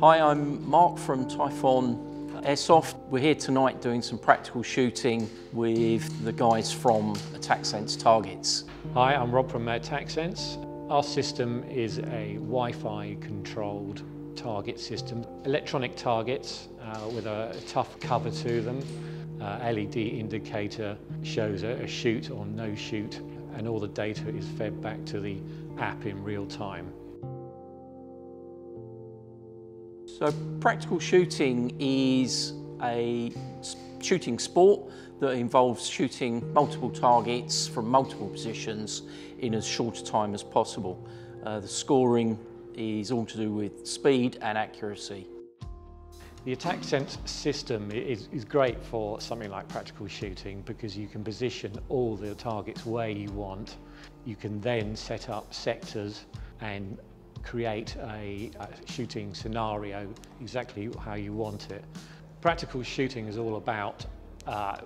Hi, I'm Mark from Typhon Airsoft. We're here tonight doing some practical shooting with the guys from AttackSense Targets. Hi, I'm Rob from AttackSense. Our system is a Wi-Fi controlled target system. Electronic targets with a tough cover to them. LED indicator shows a shoot or no shoot, and all the data is fed back to the app in real time. So practical shooting is a shooting sport that involves shooting multiple targets from multiple positions in as short a time as possible. The scoring is all to do with speed and accuracy. The AttackSense system is great for something like practical shooting because you can position all the targets where you want. You can then set up sectors and create a shooting scenario exactly how you want it. Practical shooting is all about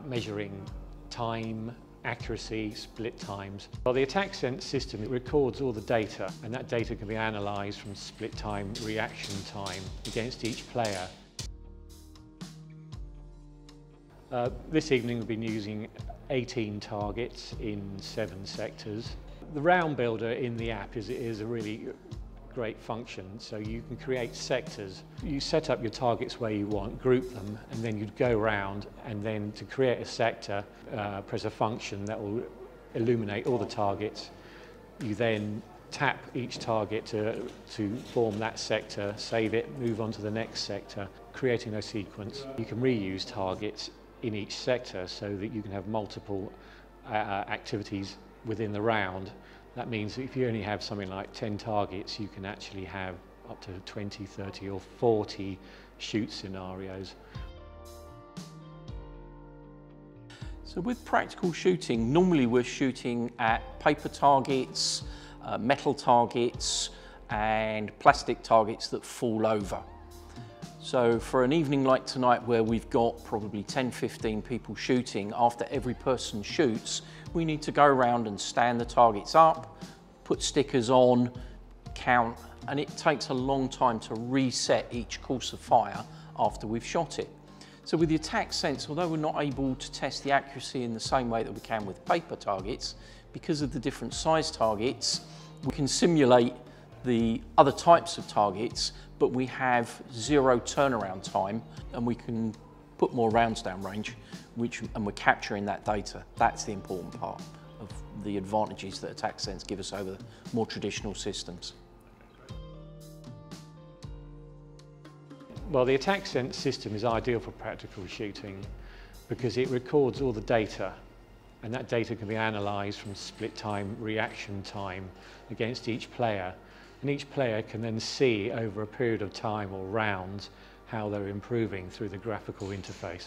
measuring time, accuracy, split times. Well, the AttackSense system, it records all the data, and that data can be analysed from split time, reaction time against each player. This evening we'll be using 18 targets in 7 sectors. The round builder in the app is a really great function, so you can create sectors. You set up your targets where you want, group them, and then you'd go round, and then to create a sector, press a function that will illuminate all the targets. You then tap each target to form that sector, save it, move on to the next sector, creating a sequence. You can reuse targets in each sector so that you can have multiple activities within the round. That means if you only have something like 10 targets, you can actually have up to 20, 30 or 40 shoot scenarios. So with practical shooting, normally we're shooting at paper targets, metal targets and plastic targets that fall over. So for an evening like tonight where we've got probably 10, 15 people shooting, after every person shoots, we need to go around and stand the targets up, put stickers on, count, and it takes a long time to reset each course of fire after we've shot it. So with the AttackSense, although we're not able to test the accuracy in the same way that we can with paper targets, because of the different size targets, we can simulate the other types of targets, but we have zero turnaround time and we can put more rounds down range, and we're capturing that data. That's the important part of the advantages that AttackSense give us over more traditional systems. Well, the AttackSense system is ideal for practical shooting because it records all the data, and that data can be analysed from split time, reaction time against each player. And each player can then see over a period of time or rounds how they're improving through the graphical interface.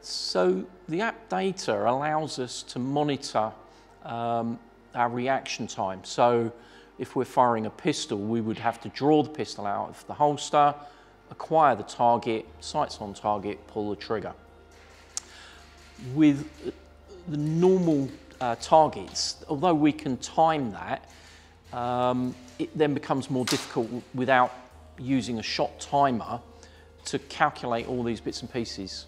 So the app data allows us to monitor our reaction time. So if we're firing a pistol, we would have to draw the pistol out of the holster, acquire the target, sights on target, pull the trigger. With the normal targets, although we can time that, it then becomes more difficult without using a shot timer to calculate all these bits and pieces.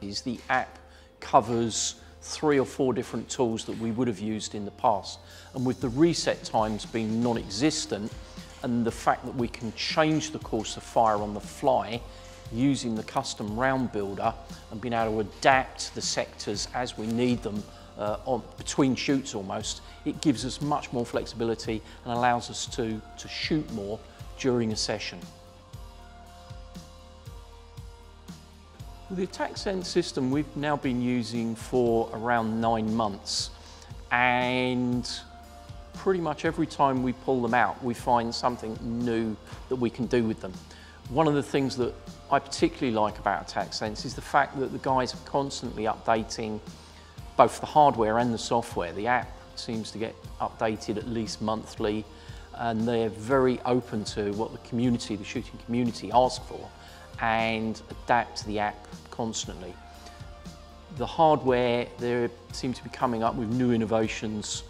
The app covers 3 or 4 different tools that we would have used in the past, and with the reset times being non-existent and the fact that we can change the course of fire on the fly using the custom round builder and being able to adapt the sectors as we need them between shoots almost, it gives us much more flexibility and allows us to shoot more during a session. The AttackSense system we've now been using for around 9 months, and pretty much every time we pull them out we find something new that we can do with them. One of the things that I particularly like about AttackSense is the fact that the guys are constantly updating both the hardware and the software. The app seems to get updated at least monthly, and they're very open to what the community, the shooting community, ask for and adapt the app constantly. The hardware, they seem to be coming up with new innovations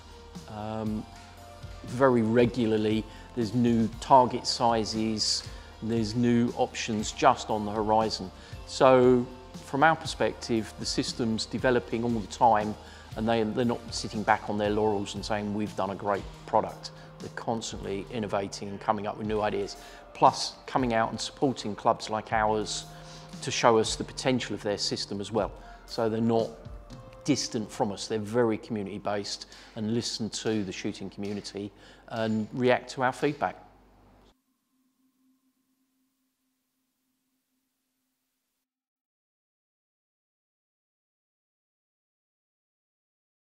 very regularly. There's new target sizes, and there's new options just on the horizon. So from our perspective, the system's developing all the time, and they're not sitting back on their laurels and saying we've done a great product. They're constantly innovating and coming up with new ideas, plus coming out and supporting clubs like ours to show us the potential of their system as well. So they're not distant from us, they're very community based and listen to the shooting community and react to our feedback.